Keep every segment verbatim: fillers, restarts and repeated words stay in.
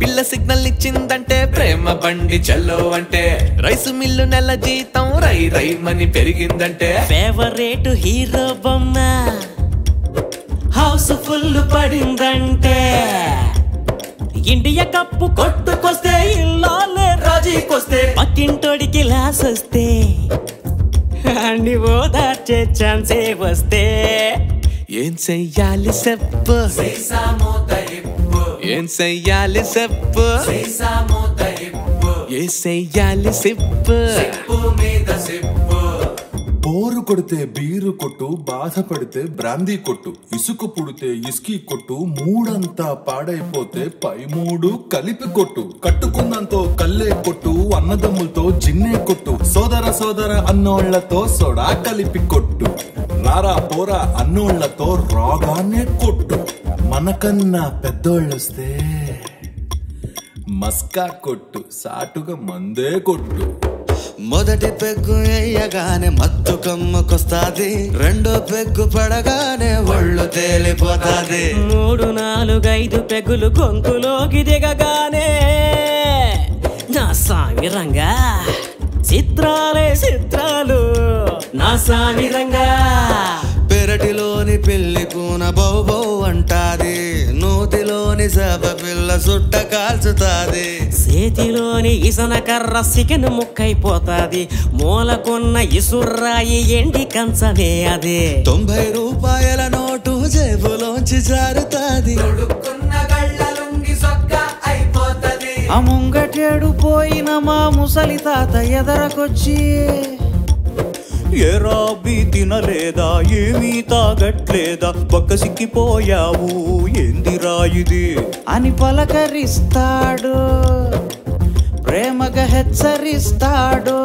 పిల్ల సిగ్నల్ ఇచ్చిందంటే ప్రేమ బండి చలో అంటే రైస్ మిల్లు నెల జీతం రై రై మని పెరిగిందంటే ఫేవరెట్ హీరో బొమ్మ హౌస్ ఫుల్ పడిందంటే ఇండియా కప్పు కొట్టుకొస్తే ఇల్లాలే రాజీకొస్తే పక్కింటోడికి లాస్ వస్తే అన్ని ఓదార్చే ఛాన్సే వస్తే ఏం చెయ్యాలి చెప్పు సీసా మోత ఇప్పు ఏం చెయ్యాలి చెప్పు సీసా మోత ఇప్పు ఏ చెయ్యాలి చెప్పు సిప్పు మీద సిప్పు बोर कोड़ते बीर कोट्टू बाधा पड़ते ब्रांदी कोट्टू इसुको पुड़ते इसकी कोट्टू मूडंता पाड़े पोते पाई मूडू कलिपि कोट्टू कट्टुकुन्नंतो कल्ले कोट्टू अन्नदम्मुलतो जिन्ने कोट्टू सोदर सोदर अन्नोळ्ळतो सोडा कलिपि कोट्टू नारा पोरा अन्नोळ्ळतो रागाने कोट्टू मनकन्ना पेद्दोळ्ळोस्ते मस्का कोट्टू साटुगा मंदे कोट्टू మొదటి పెగ్గు ఎయ్యగానే మత్తు కమ్ముకొస్తాది రెండో పెగ్గు పడగానే ఒళ్ళు తేలిపోతాది మూడు నాలుగు ఐదు పెగ్గులు గొంతులోకి దిగగానే నా సామి రంగా చిత్రాలే చిత్రాలు నా సామి రంగా పెరటిలోని పిల్లి కూన బౌ బౌ అంటాది నోటిలోని సబ పిల్ల సుట్ట కాల్చుతాది చేతిలోని ఇసనకర్ర సికెను ముక్కైపోతాది మూలకున్న ఇసుర్రాయి ఎండి కంచమే అదే తొంభై రూపాయల నోటు జేబులోంచి జారుతాది తొడుక్కున్న గళ్ళలుంగి సొక్క అయిపోతది ఆ ముంగటేడు పోయిన మా ముసలి తాత ఎదరకొచ్చి ఏరా బీ తినలేదా ఏమీ తాగట్లేదా పక్క సిక్కిపోయావు ఏందిరా ఇది అని పలకరిస్తాడు ప్రేమగా హెచ్చరిస్తాడు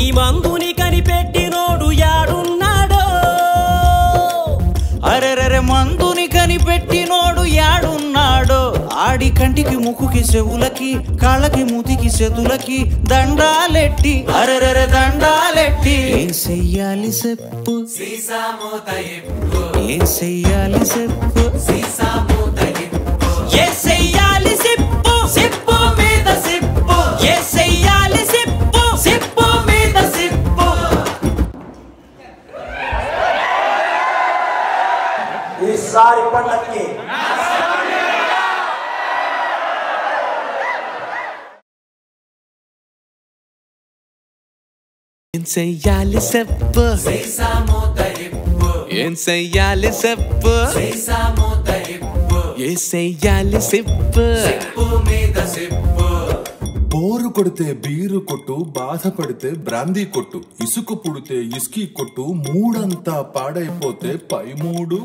ఈ మందుని కనిపెట్టినోడు యాడున్నాడు అరెరెరె మందుని కనిపెట్టినోడు యాడున్నాడు ఆడి కంటికి ముక్కుకి చెవులకి కాళ్ళకి మూతికి చేతులకి దండాలెట్టి అరెరెరె దండాలెట్టి ఏం చెయ్యాలి చెప్పు సీసా మోత ఇప్పు ఏం చెయ్యాలి చెప్పు సీసా మోత ఇప్పు ఏం చెయ్యాలి చెప్పు సిప్పు మీద సిప్పు ఏం చెయ్యాలి చెప్పు సిప్పు మీద సిప్పు ఈ సారి పండక్కి ఏం చెయ్యాలి చెప్పు సీసా మోత ఇప్పు ఏం చెయ్యాలి చెప్పు సీసా మోత ఇప్పు ఏం చెయ్యాలి చెప్పు సిప్పు మీద సిప్పు बोर कोड़ते बीर कोट्टू बाधा पड़ते ब्रांदी कोट्टू इसुको पुड़ते इसकी कोट्टू मूडंता पाड़े पोते पाई मूडू।